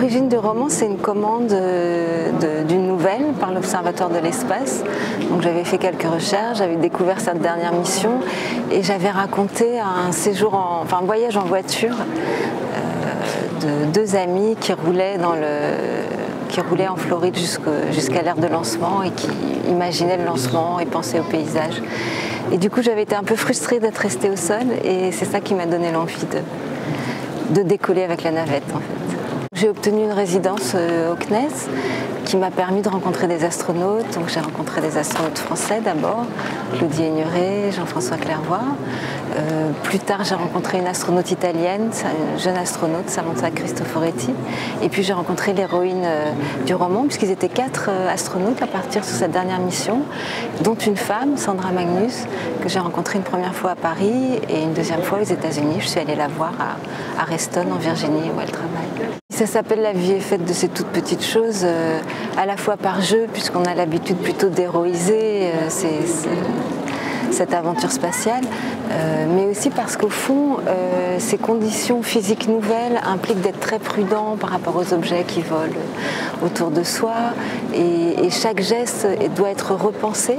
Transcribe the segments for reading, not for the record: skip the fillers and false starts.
L'origine du roman, c'est une commande d'une nouvelle par l'Observatoire de l'espace. Donc j'avais fait quelques recherches, j'avais découvert cette dernière mission et j'avais raconté un séjour, un voyage en voiture de deux amis qui roulaient en Floride jusqu'à l'ère de lancement et qui imaginaient le lancement et pensaient au paysage. Et du coup, j'avais été un peu frustrée d'être restée au sol et c'est ça qui m'a donné l'envie de décoller avec la navette, en fait. J'ai obtenu une résidence au CNES qui m'a permis de rencontrer des astronautes. Donc j'ai rencontré des astronautes français d'abord, Claudie Aignuret, Jean-François Clervoy. Plus tard, j'ai rencontré une astronaute italienne, une jeune astronaute, Samantha Cristoforetti. Et puis j'ai rencontré l'héroïne du roman, puisqu'ils étaient 4 astronautes à partir sur cette dernière mission, dont une femme, Sandra Magnus, que j'ai rencontrée une première fois à Paris et une deuxième fois aux États-Unis. Je suis allée la voir à Reston, en Virginie, où elle travaille. Ça s'appelle « La vie est faite de ces toutes petites choses », à la fois par jeu, puisqu'on a l'habitude plutôt d'héroïser cette aventure spatiale, mais aussi parce qu'au fond, ces conditions physiques nouvelles impliquent d'être très prudent par rapport aux objets qui volent autour de soi, et chaque geste doit être repensé.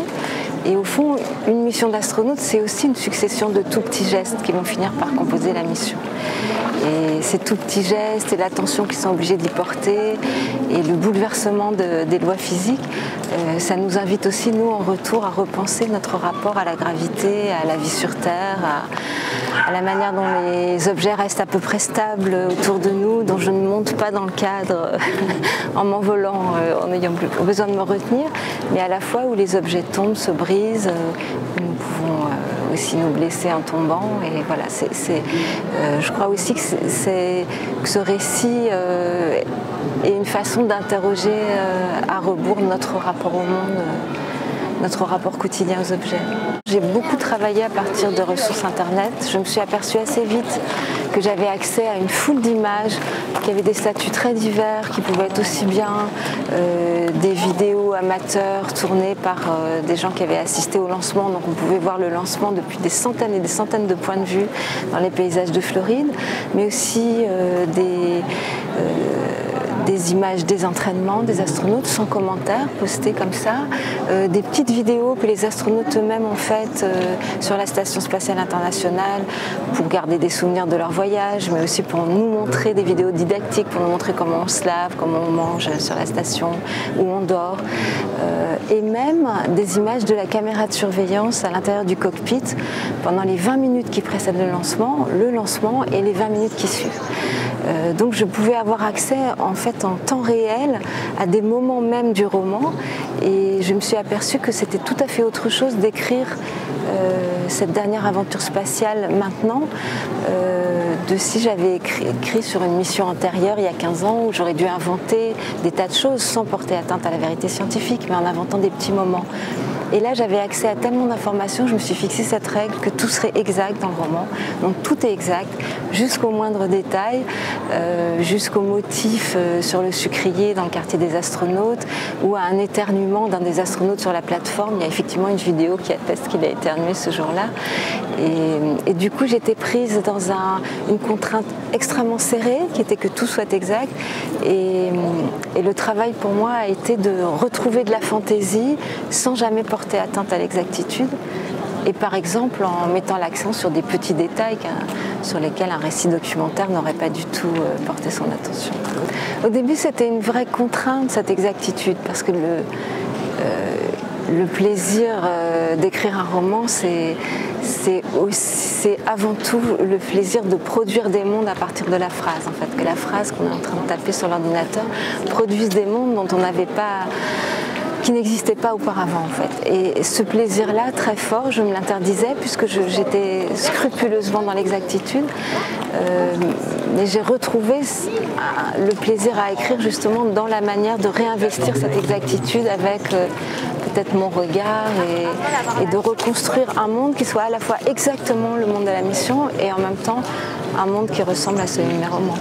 Et au fond, une mission d'astronaute, c'est aussi une succession de tout petits gestes qui vont finir par composer la mission. Et ces tout petits gestes et l'attention qu'ils sont obligés d'y porter et le bouleversement des lois physiques, ça nous invite aussi, nous, en retour, à repenser notre rapport à la gravité, à la vie sur Terre, à la manière dont les objets restent à peu près stables autour de nous, dont je ne monte pas dans le cadre en m'envolant, en ayant plus besoin de me retenir, mais à la fois où les objets tombent, se brisent, nous pouvons aussi nous blesser en tombant. Et voilà, je crois aussi que ce récit est une façon d'interroger à rebours notre rapport au monde, notre rapport quotidien aux objets. J'ai beaucoup travaillé à partir de ressources internet. Je me suis aperçue assez vite que j'avais accès à une foule d'images, qu'il y avait des statuts très divers, qui pouvaient être aussi bien des vidéos amateurs tournées par des gens qui avaient assisté au lancement, donc on pouvait voir le lancement depuis des centaines et des centaines de points de vue dans les paysages de Floride, mais aussi des images des entraînements des astronautes sans commentaire, postées comme ça, des petites vidéos que les astronautes eux-mêmes ont faites sur la Station Spatiale Internationale pour garder des souvenirs de leur voyage, mais aussi pour nous montrer des vidéos didactiques, pour nous montrer comment on se lave, comment on mange sur la station, où on dort, et même des images de la caméra de surveillance à l'intérieur du cockpit pendant les 20 minutes qui précèdent le lancement et les 20 minutes qui suivent. Donc je pouvais avoir accès en fait en temps réel à des moments même du roman et je me suis aperçue que c'était tout à fait autre chose d'écrire cette dernière aventure spatiale maintenant de si j'avais écrit sur une mission antérieure il y a 15 ans où j'aurais dû inventer des tas de choses sans porter atteinte à la vérité scientifique mais en inventant des petits moments. Et là, j'avais accès à tellement d'informations, je me suis fixé cette règle que tout serait exact dans le roman. Donc tout est exact, jusqu'au moindre détail, jusqu'au motif sur le sucrier dans le quartier des astronautes, ou à un éternuement d'un des astronautes sur la plateforme. Il y a effectivement une vidéo qui atteste qu'il a éternué ce jour-là. Et du coup, j'étais prise dans une contrainte extrêmement serrée, qui était que tout soit exact. Et le travail pour moi a été de retrouver de la fantaisie sans jamais porter atteinte à l'exactitude. Et par exemple, en mettant l'accent sur des petits détails sur lesquels un récit documentaire n'aurait pas du tout porté son attention. Au début, c'était une vraie contrainte, cette exactitude, parce que le plaisir d'écrire un roman, c'est avant tout le plaisir de produire des mondes à partir de la phrase, en fait, que la phrase qu'on est en train de taper sur l'ordinateur produise des mondes dont on n'avait pas, qui n'existait pas auparavant en fait. Et ce plaisir-là, très fort, je me l'interdisais puisque j'étais scrupuleusement dans l'exactitude. Et j'ai retrouvé le plaisir à écrire justement dans la manière de réinvestir cette exactitude avec peut-être mon regard et de reconstruire un monde qui soit à la fois exactement le monde de la mission et en même temps un monde qui ressemble à celui de mes romans.